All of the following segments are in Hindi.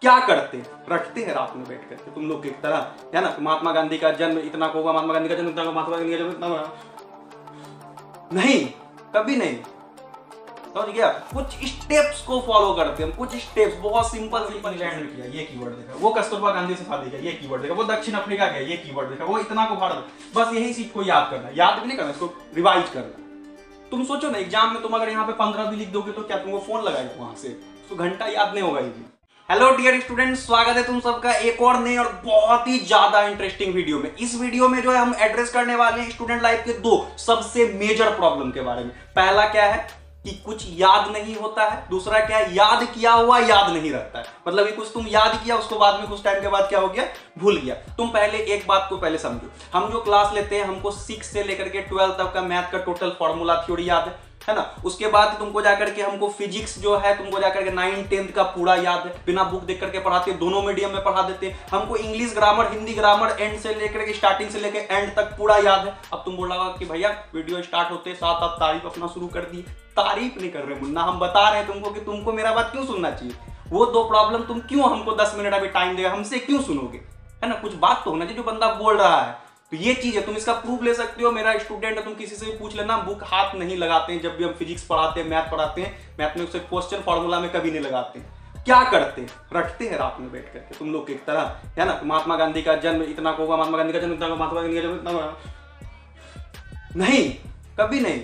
क्या करते, रखते हैं रात में बैठ करके तुम लोग एक तरह, है ना। महात्मा गांधी का जन्म इतना होगा, महात्मा गांधी का जन्म इतना होगा, महात्मा गांधी का जन्म इतना होगा, नहीं, कभी नहीं। समझ गया? कुछ स्टेप्स को फॉलो करते हैं, कुछ स्टेप्स बहुत सिंपल। इंग्लैंड में किया, ये कीवर्ड देखा, वो कस्तूरबा गांधी से शादी किया, ये कीवर्ड देखा, वो दक्षिण अफ्रीका गया, ये कीवर्ड देखा, वो इतना को भारत। बस यही चीज को याद करना, याद भी नहीं करना, इसको रिवाइज करना। तुम सोचो ना, एग्जाम में तुम अगर यहाँ पे 15 भी लिख दोगे तो क्या तुमको फोन लगाएगा वहां से? तो घंटा याद नहीं होगा। हेलो डियर स्टूडेंट्स, स्वागत है तुम सबका एक और नए और बहुत ही ज्यादा इंटरेस्टिंग वीडियो में। इस वीडियो में जो है हम एड्रेस करने वाले हैं स्टूडेंट लाइफ के दो सबसे मेजर प्रॉब्लम के बारे में। पहला क्या है कि कुछ याद नहीं होता है, दूसरा क्या है याद किया हुआ याद नहीं रखता है। मतलब ये कुछ तुम याद किया, उसको बाद में कुछ टाइम के बाद क्या हो गया, भूल गया। तुम पहले एक बात को पहले समझो, हम जो क्लास लेते हैं हमको 6 से लेकर के 12 तक का मैथ का टोटल फॉर्मूला थ्योरी याद है ना। उसके बाद तुमको जाकर के हमको फिजिक्स जो है तुमको जाकर के 9-10 का पूरा याद है, बिना बुक देख करके पढ़ाते, दोनों मीडियम में पढ़ा देते। हमको English grammar, Hindi grammar and से लेकर के, स्टार्टिंग से लेकर एंड तक पूरा याद है। अब तुम बोला कि भैया वीडियो स्टार्ट होते साथ आप तारीफ अपना शुरू कर दिए। तारीफ नहीं कर रहे मुन्ना, हम बता रहे हैं तुमको कि तुमको मेरा बात क्यों सुनना चाहिए। वो दो प्रॉब्लम तुम क्यों हमको 10 मिनट अभी टाइम देगा, हमसे क्यों सुनोगे, है ना। कुछ बात तो होना चाहिए जो बंदा बोल रहा है। तो ये चीज है, तुम इसका प्रूफ ले सकते हो। मेरा स्टूडेंट है, तुम किसी से भी पूछ लेना। बुक हाथ नहीं लगाते हैं जब भी हम फिजिक्स पढ़ाते हैं, मैथ पढ़ाते हैं। मैथ में उससे क्वेश्चन फॉर्मूला में कभी नहीं लगाते। क्या करते हैं, रखते हैं रात में बैठ करके तुम लोग एक तरह, है ना। महात्मा गांधी का जन्म इतना होगा, महात्मा गांधी का जन्म इतना होगा, महात्मा गांधी का जन्म इतना होगा, नहीं, कभी नहीं।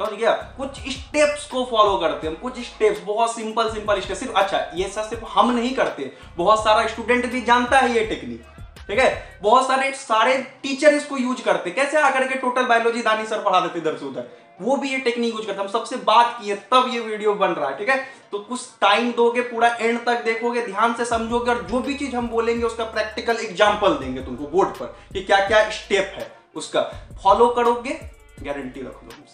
समझ गया? कुछ स्टेप्स को फॉलो करते हैं हम, कुछ स्टेप्स बहुत सिंपल स्टेप सिर्फ। अच्छा, ये सब सिर्फ हम नहीं करते, बहुत सारा स्टूडेंट भी जानता है ये टेक्निक, ठीक है। बहुत सारे टीचर इसको यूज करते। कैसे आकर के टोटल बायोलॉजी दानी सर पढ़ा देते इधर से उधर, वो भी ये टेक्निक यूज करते। हम सबसे बात की है तब ये वीडियो बन रहा है, ठीक है। तो कुछ टाइम दोगे, पूरा एंड तक देखोगे, ध्यान से समझोगे, और जो भी चीज हम बोलेंगे उसका प्रैक्टिकल एग्जाम्पल देंगे तुमको बोर्ड पर कि क्या क्या स्टेप है उसका। फॉलो करोगे, गारंटी रख लो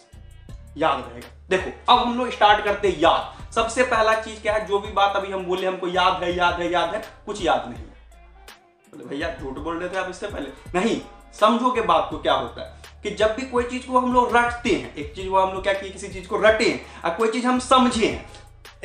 याद रहेगा। देखो, अब हम लोग स्टार्ट करते हैं याद। सबसे पहला चीज क्या है, जो भी बात अभी हम बोले हमको याद है याद है याद है, कुछ याद नहीं है। भैया झूठ बोल रहे थे आप इससे पहले, नहीं। समझोगे बात को क्या होता है कि जब भी कोई चीज को हम लोग रटते हैं, एक चीज वो हम लोग क्या किए, किसी चीज को रटे हैं और कोई चीज हम समझे हैं।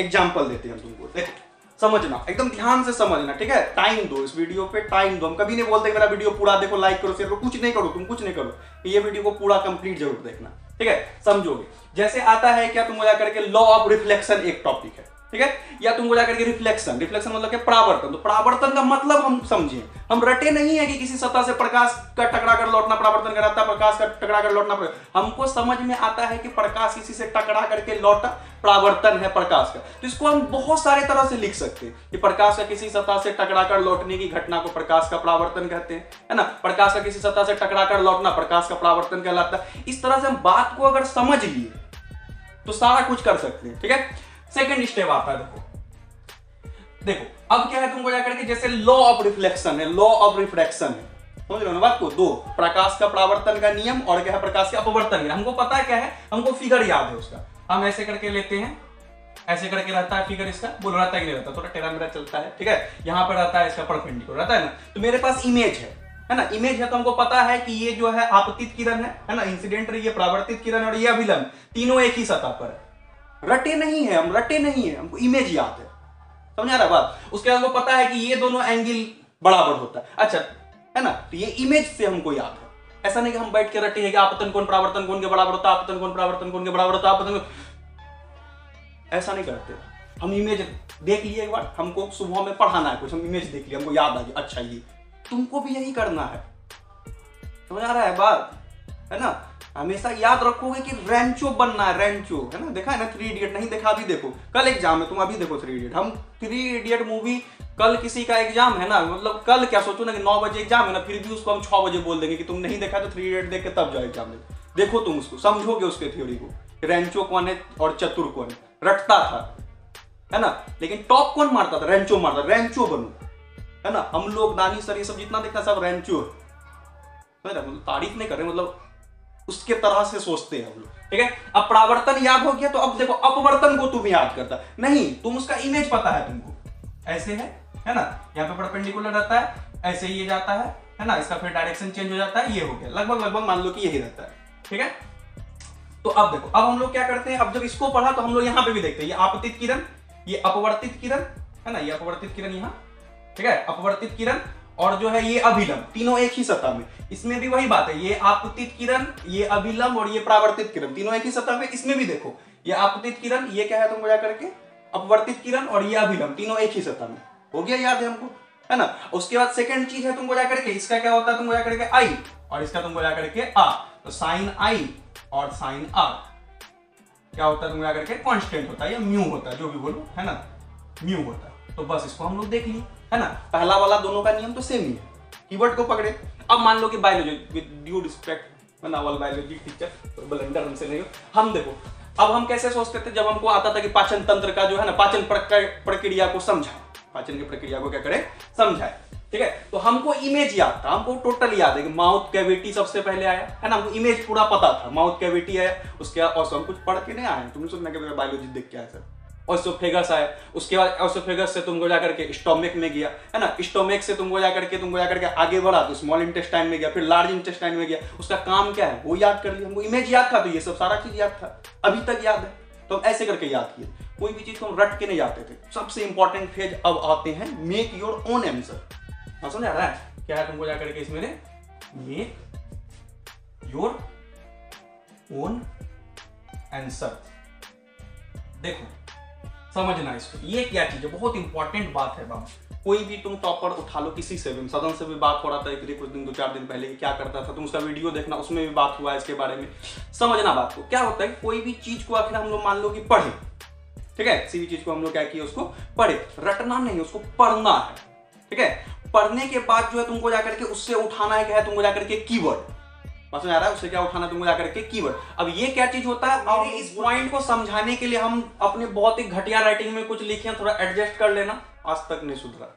एग्जाम्पल देते हैं तुमको, देखो समझना, एकदम ध्यान से समझना, ठीक है। टाइम दो इस वीडियो पे, टाइम दो। हम कभी नहीं बोलते मेरा वीडियो पूरा देखो, लाइक करो, शेयर करो, कुछ नहीं करो, तुम कुछ नहीं करो। ये वीडियो को पूरा कंप्लीट जरूर देखना, ठीक है, समझोगे। जैसे आता है क्या, तुमको जाकर के लॉ ऑफ रिफ्लेक्शन एक टॉपिक है, ठीक है। या तुमको जाकर के रिफ्लेक्शन मतलब क्या, परावर्तन। तो परावर्तन का मतलब हम समझे, हम रटे नहीं है कि किसी सतह से प्रकाश का टकरा कर लौटना परावर्तन कराता, प्रकाश का टकरा कर लौटना। हमको समझ में आता है कि प्रकाश किसी से टकरा करके लौटा, परावर्तन है प्रकाश का। तो इसको हम बहुत सारे तरह से लिख सकते हैं कि प्रकाश का किसी सतह से टकरा कर लौटने की घटना को प्रकाश का परावर्तन कहते हैं, है ना। प्रकाश का किसी सतह से टकरा कर लौटना प्रकाश का परावर्तन कहलाता है। इस तरह से हम बात को अगर समझ लिए तो सारा कुछ कर सकते हैं, ठीक है। सेकेंड स्टेप आता है, देखो अब क्या है, तुमको जाकर के जैसे लॉ ऑफ रिफ्लेक्शन है, लॉ ऑफ रिफ्रैक्शन है, समझ लो ना बात को। दो, प्रकाश का परावर्तन का नियम और क्या है, प्रकाश का अपवर्तन। हमको पता है क्या है, हमको फिगर याद है उसका। हम ऐसे करके लेते हैं, ऐसे करके रहता है फिगर इसका, बोल रहता है कि नहीं रहता, थोड़ा टेढ़ा मेढ़ा चलता है, ठीक है। यहाँ पर रहता है इसका परपेंडिकुलर रहता है ना। तो मेरे पास इमेज है ना, इमेज है तो हमको पता है कि ये जो है आपतित किरण है ना, इंसिडेंट रे, ये परावर्तित किरण और ये अभिलंब, तीनों एक ही सतह पर है। रटे नहीं है हम, रटे नहीं है, हमको इमेज याद है, समझ आ रहा बात। उसके बाद हमको पता है कि ये दोनों एंगल बराबर होता है, अच्छा है ना। तो ये इमेज से हमको याद है। ऐसा नहीं कि हम बैठ के रटे हैं कि आपतन कोण परावर्तन कोण के बराबर होता है, आपतन कोण परावर्तन कोण के बराबर होता है, आपतन, ऐसा नहीं करते। हम इमेज देख लिए एक बार, हमको सुबह में पढ़ाना है कुछ, हम इमेज देख लिया, हमको याद आ गया, अच्छा ये, तुमको भी यही करना है, समझ आ रहा है बात, है ना। हमेशा याद रखोगे कि रेंचो बनना है, रेंचो, है ना। देखा है ना 3 इडियट, नहीं देखा अभी देखो, कल एग्जाम है, तुम अभी देखो 3 इडियट। हम 3 इडियट मूवी, कल किसी का एग्जाम है ना, मतलब कल क्या सोचो ना कि 9 बजे एग्जाम है ना, फिर भी उसको हम 6 बजे बोल देंगे कि तुम नहीं देखा तो 3 इडियट देख के तब जाओ एग्जाम में। देखो तुम उसको समझोगे, उसके थ्योरी को, रेंचो कौन है और चतुर कौन है। रटता था है ना, लेकिन टॉप कौन मारता था, रेंचो मारता, रेंचो बनो, है ना। हम लोग दानी सर ये सब जितना देखा सब रेंचो है, मतलब तारीफ नहीं कर रहे, मतलब उसके तरह से सोचते हैं हम लोग, ठीक है। अब परावर्तन याद हो गया, तो अब देखो अपवर्तन को तुम याद करता नहीं, तुम उसका इमेज पता है तुमको, ऐसे है ना, यहाँ पे परपेंडिकुलर रहता है, ऐसे ये जाता है ना, इसका फिर डायरेक्शन चेंज हो जाता है, ये हो गया, लगभग मान लो कि यही रहता है, ठीक है। तो अब देखो, अब हम लोग क्या करते हैं, अब जब इसको पढ़ा तो हम लोग यहाँ पे भी देखते हैं, ये आपतित किरण, ये अपवर्तित किरण, है ना, ये अपवर्तित किरण यहाँ, ठीक है, अपवर्तित किरण और जो है ये अभिलंब, तीनों एक ही सतह में। इसमें भी वही बात है, ये आपतित किरण, ये अभिलंब और ये परावर्तित किरण, तीनों एक ही सतह में। इसमें भी देखो ये आपतित किरण, ये क्या है तुमको जा करके अपवर्तित किरण और ये अभिलंब, तीनों एक ही सतह में। हो गया, याद है हमको, है ना। उसके बाद सेकंड चीज है तुमको जा करके, इसका क्या होता है तुमको जा करके आई और इसका तुमको जा करके आ, तो साइन आई और साइन आर क्या होता है तुमको जा करके कॉन्स्टेंट होता है या म्यू होता है, जो भी बोलो, है ना, म्यू होता है। तो बस इसको हम लोग देख लिए, है ना। पहला वाला दोनों का नियम तो सेम ही है, कीवर्ड को पकड़े। अब मान लो कि बायोलॉजी विद ड्यू रिस्पेक्ट मैं नावल बायोलॉजी टीचर बलेंडर हमसे नहीं हो। हम देखो अब हम कैसे सोचते थे, जब हमको आता था कि पाचन तंत्र का जो है ना, पाचन प्रक्रिया को समझाए, पाचन की प्रक्रिया को क्या करें, समझाए, ठीक है। तो हमको इमेज याद था, हमको टोटल याद है कि माउथ कैविटी सबसे पहले आया, है ना, हमको इमेज पूरा पता था, माउथ कैविटी आया। उसके बाद और हम कुछ पढ़ के नहीं आए, तुमने सोचना कि बायोलॉजी देख के आया सर। ऑसोफेगस आया, उसके बाद ऑसोफेगस से तुमको जाकर के स्टोमक में गया, है ना, स्टोमक से तुमको जाकर के आगे बढ़ा तो स्मॉल इंटेस्टाइन में गया, फिर लार्ज इंटेस्टाइन में गया। उसका काम क्या है वो याद कर लिया, हमको इमेज याद था, तो ये सब सारा चीज याद था, अभी तक याद है। तो हम ऐसे करके याद किए, कोई भी चीज को हम रट के नहीं जाते थे। सबसे इंपॉर्टेंट फेज अब आते हैं, मेक योर ओन आंसर। समझ आ रहा है क्या है तुमको जाकर के इसमें, मेक योर ओन आंसर। देखो समझना इसको, ये क्या चीज है, बहुत इंपॉर्टेंट बात है बाबा। कोई भी तुम टॉपर उठा लो, किसी से भी, सदन से भी बात हो रहा था इतने कुछ दिन, 2-4 दिन पहले क्या करता था, तुम उसका वीडियो देखना, उसमें भी बात हुआ है इसके बारे में। समझना बात को, क्या होता है कोई भी चीज को आखिर हम लोग मान लो कि पढ़े, ठीक है, किसी भी चीज को हम लोग क्या किए, उसको पढ़े, रटना नहीं, उसको पढ़ना है, ठीक है। पढ़ने के बाद जो है तुमको जाकर के उससे उठाना है, क्या है तुमको जाकर के कीवर्ड, समझ आ रहा है, उससे क्या उठाना तुमको जाकर के कीवर्ड। अब ये क्या चीज होता है, और इस पॉइंट को समझाने के लिए हम अपने बहुत ही घटिया राइटिंग में कुछ लिखे, थोड़ा एडजस्ट कर लेना, आज तक नहीं सुधरा,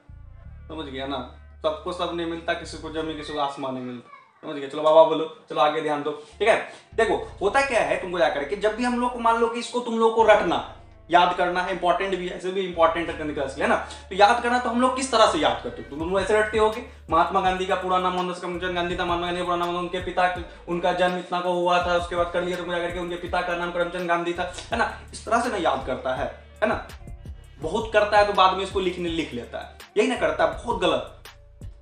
समझ गया ना। सबको सब नहीं मिलता, किसी को जमीन, किसी को आसमान नहीं मिलता, समझ गया। चलो बाबा बोलो, चलो आगे ध्यान दो, ठीक है। देखो होता क्या है तुमको जाकर के, जब भी हम लोग को मान लो कि इसको तुम लोग को रटना है, याद करना है, इंपॉर्टेंट भी है, ऐसे भी इंपॉर्टेंट है ना, तो याद करना। तो हम लोग किस तरह से याद करते हो, तुम लोग ऐसे रटते होगे महात्मा गांधी का पूरा नाम मोहनदास करमचंद गांधी था, महात्मा गांधी का पूरा नाम, उनके पिता, उनका जन्म इतना को हुआ था, उसके बाद कर लिया तुम जाकर के, उनके पिता का नाम करमचंद गांधी था, है ना। इस तरह से ना याद करता है ना, बहुत करता है तो बाद में इसको लिख लेता है, यही ना करता है, बहुत गलत,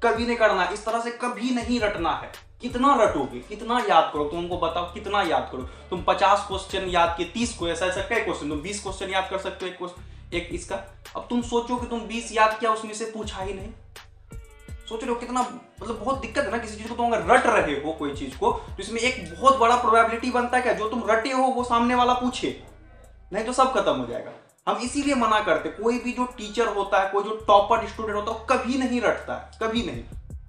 कभी नहीं करना इस तरह से, कभी नहीं रटना है। कितना रटोगे, कितना याद करो, तुम हमको बताओ कितना याद करो। तुम 50 क्वेश्चन याद किए, 30 को ऐसा कई क्वेश्चन, तुम 20 क्वेश्चन याद कर सकते हो, एक इसका। अब तुम सोचो कि तुम 20 याद किया, उसमें से पूछा ही नहीं, सोच रहे हो कितना, मतलब बहुत दिक्कत है ना। किसी चीज को तुम अगर रट रहे हो, कोई चीज को, तो इसमें एक बहुत बड़ा प्रोबेबिलिटी बनता है क्या, जो तुम रटे हो वो सामने वाला पूछे, नहीं तो सब खत्म हो जाएगा। हम इसीलिए मना करते, कोई भी जो टीचर होता है, कोई जो टॉपर स्टूडेंट होता है, वो कभी नहीं रटता है, कभी नहीं,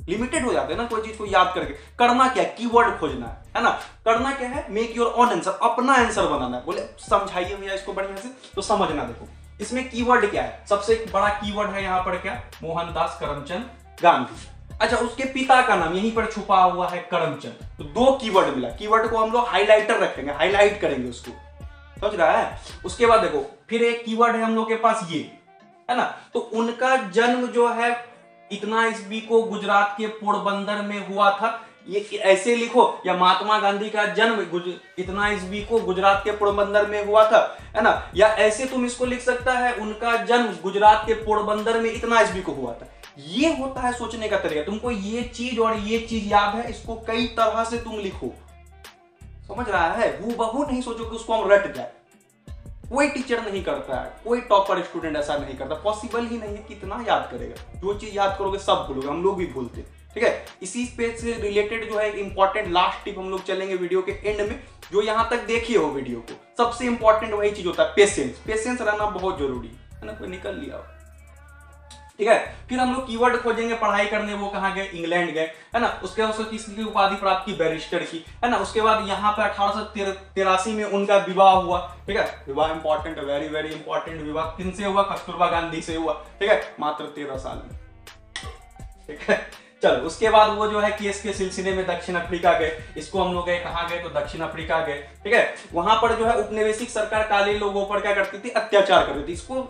लिमिटेड हो जाते हैं ना कोई चीज को याद करके। करना क्या है, कीवर्ड खोजना है ना। करना क्या है, मेक योर ओन आंसर, अपना आंसर बनाना है। बोले समझाइए भैया इसको बढ़िया से, तो समझना। देखो इसमें कीवर्ड क्या है, सबसे बड़ा कीवर्ड है यहाँ पर क्या, मोहनदास करमचंद गांधी। अच्छा, उसके पिता का नाम यहीं पर छुपा हुआ है, करमचंद, तो 2 कीवर्ड मिला। कीवर्ड को हम लोग हाईलाइटर रखेंगे, हाईलाइट करेंगे उसको, समझ रहा है। उसके बाद देखो फिर एक कीवर्ड है हम लोग के पास, ये है ना, तो उनका जन्म जो है इतना ईस्वी को गुजरात के पोरबंदर में हुआ था, ये ऐसे लिखो, या महात्मा गांधी का जन्म इतना ईस्वी को गुजरात के पोरबंदर में हुआ था, है ना, या ऐसे तुम इसको लिख सकता है, उनका जन्म गुजरात के पोरबंदर में इतना ईस्वी को हुआ था। ये होता है सोचने का तरीका, तुमको ये चीज और ये चीज याद है, इसको कई तरह से तुम लिखो, समझ रहा है। हूबहू नहीं सोचो कि उसको हम रट जाए, कोई टीचर नहीं करता है, कोई टॉपर स्टूडेंट ऐसा नहीं करता, पॉसिबल ही नहीं है। कितना याद करेगा, जो चीज याद करोगे सब भूलोगे, हम लोग भी भूलते, ठीक है। इसी पेज से रिलेटेड जो है इंपॉर्टेंट लास्ट टिप हम लोग चलेंगे वीडियो के एंड में, जो यहाँ तक देखिए हो वीडियो को, सबसे इंपॉर्टेंट वही चीज होता है पेशेंस, पेशेंस रहना बहुत जरूरी है ना। कोई निकल लिया, ठीक है। फिर हम लोग कीवर्ड खोजेंगे, पढ़ाई करने वो कहाँ गए, इंग्लैंड गए, है ना। उसके बाद उसको किसी की उपाधि प्राप्त की, बैरिस्टर की, है ना। उसके बाद यहाँ पे 1883 में उनका विवाह हुआ, ठीक है। विवाह इंपॉर्टेंट है, वेरी वेरी इंपॉर्टेंट। विवाह किनसे हुआ, कस्तूरबा गांधी से हुआ, ठीक है, मात्र 13 साल में, ठीक है। चलो उसके बाद वो जो है केस के सिलसिले में दक्षिण अफ्रीका गए, इसको हम लोग गए कहाँ गए, तो दक्षिण अफ्रीका गए, ठीक है। वहां पर जो है उपनिवेशिक सरकार काले लोगों पर क्या करती थी, अत्याचार करती थी। इसको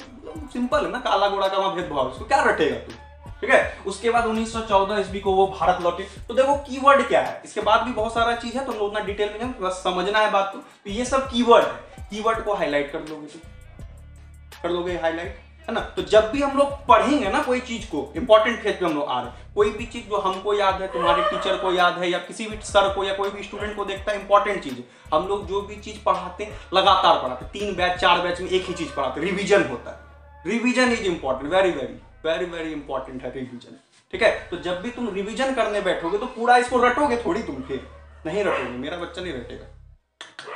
सिंपल है ना, काला गोरा का वहां भेदभाव, इसको क्या रटेगा तू, ठीक है। उसके बाद 1914 ईस्वी को वो भारत लौटे। तो देखो कीवर्ड क्या है, इसके बाद भी बहुत सारा चीज है, तो उतना डिटेल में बस समझना है बात को। तो ये सब कीवर्ड है, कीवर्ड को हाईलाइट कर लोगे, हाईलाइट, है ना। तो जब भी हम लोग पढ़ेंगे ना कोई चीज को, इंपॉर्टेंट फेज पे हम लोग आ रहे हैं, कोई भी चीज जो हमको याद है, तुम्हारे टीचर को याद है, या किसी भी सर को या कोई भी स्टूडेंट को देखता है, इंपॉर्टेंट चीज हम लोग जो भी चीज पढ़ाते हैं लगातार पढ़ाते, 3 बैच 4 बैच में एक ही चीज पढ़ाते, रिविजन होता है। Revision is important, very very very very important है रिविजन, ठीक है। तो जब भी तुम रिविजन करने बैठोगे तो पूरा इसको रटोगे थोड़ी, तुम फिर नहीं रटोगे, मेरा बच्चा नहीं रटेगा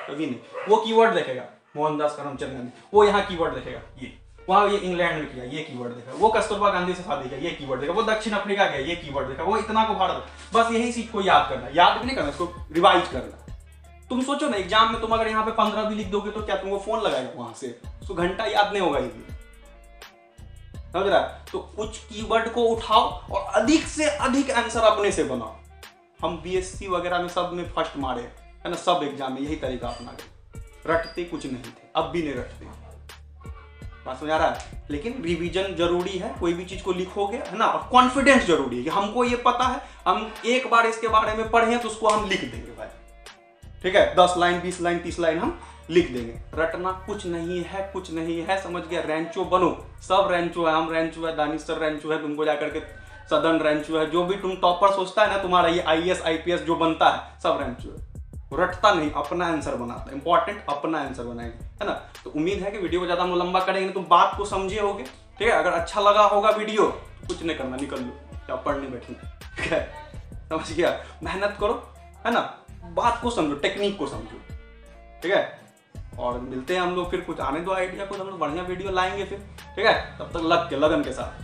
कभी नहीं। वो कीवर्ड देखेगा मोहनदास करमचंद गांधी, वो यहाँ कीवर्ड देखेगा, ये वहाँ ये इंग्लैंड में किया ये कीवर्ड देखा, वो कस्तूरबा गांधी से शादी किया ये कीवर्ड देखा, वो दक्षिण अफ्रीका गया ये कीवर्ड देखा, वो इतना को भारत, बस यही चीज को याद करना, याद भी नहीं करना, इसको रिवाइज करना। तुम सोचो ना एग्जाम में तुम अगर यहाँ पे 15 भी लिख दोगे तो क्या तुमको फोन लगाएगा वहां से, उसको घंटा याद नहीं होगा ये, समझ रहा है। तो कुछ कीवर्ड को उठाओ और अधिक से अधिक आंसर अपने से बनाओ। हम बीएससी वगैरह में सब में फर्स्ट मारे है ना, सब एग्जाम में यही तरीका अपना गए, रटते कुछ नहीं थे, अब भी नहीं रटते, बात समझ आ रहा है। लेकिन रिवीजन जरूरी है, कोई भी चीज को लिखोगे है ना, और कॉन्फिडेंस जरूरी है कि हमको ये पता है, हम एक बार इसके बारे में पढ़े तो उसको हम लिख देंगे भाई, ठीक है, 10 लाइन 20 लाइन 30 लाइन हम लिख देंगे। रटना कुछ नहीं है, कुछ नहीं है, समझ गया। रेंचो बनो, सब रेंचो है, हम रेंचो है, दानिशर रेंचो है, तुमको जाकर के सदन रेंचो है, जो भी तुम टॉपर सोचता है ना तुम्हारा ये IAS IPS जो बनता है सब रेंचो है। रटता नहीं, अपना आंसर बनाता है, इंपॉर्टेंट अपना आंसर बनाएंगे, है ना। तो उम्मीद है कि वीडियो को ज्यादा हम लंबा करेंगे तो बात को समझे होगे, ठीक है। अगर अच्छा लगा होगा वीडियो, कुछ नहीं करना, निकल लो या पढ़ने बैठे, ठीक है, समझ गया। मेहनत करो है ना, बात को समझो, टेक्निक को समझो, ठीक है। और मिलते हैं हम लोग फिर, कुछ आने दो आइडिया, कुछ हम लोग बढ़िया वीडियो लाएंगे फिर, ठीक है। तब तक लग के, लगन के साथ,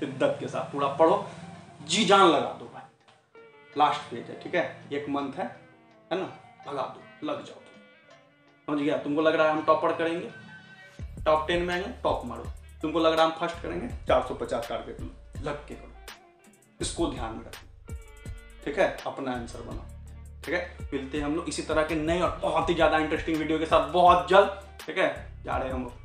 शिद्दत के साथ पूरा पढ़ो, जी जान लगा दो भाई। लास्ट पेज है, ठीक है, 1 मंथ है ना, लगा दो, लग जाओ, समझ गया। तुमको लग रहा है हम टॉपर करेंगे, टॉप 10 में आएंगे, टॉप मारो। तुमको लग रहा है हम फर्स्ट करेंगे, 450 टारगेट लो, लग के करो, इसको ध्यान में रखो, ठीक है, अपना आंसर बनाओ, ठीक है। मिलते हैं हम लोग इसी तरह के नए और बहुत ही ज्यादा इंटरेस्टिंग वीडियो के साथ बहुत जल्द, ठीक है। जा रहे हैं हम लोग।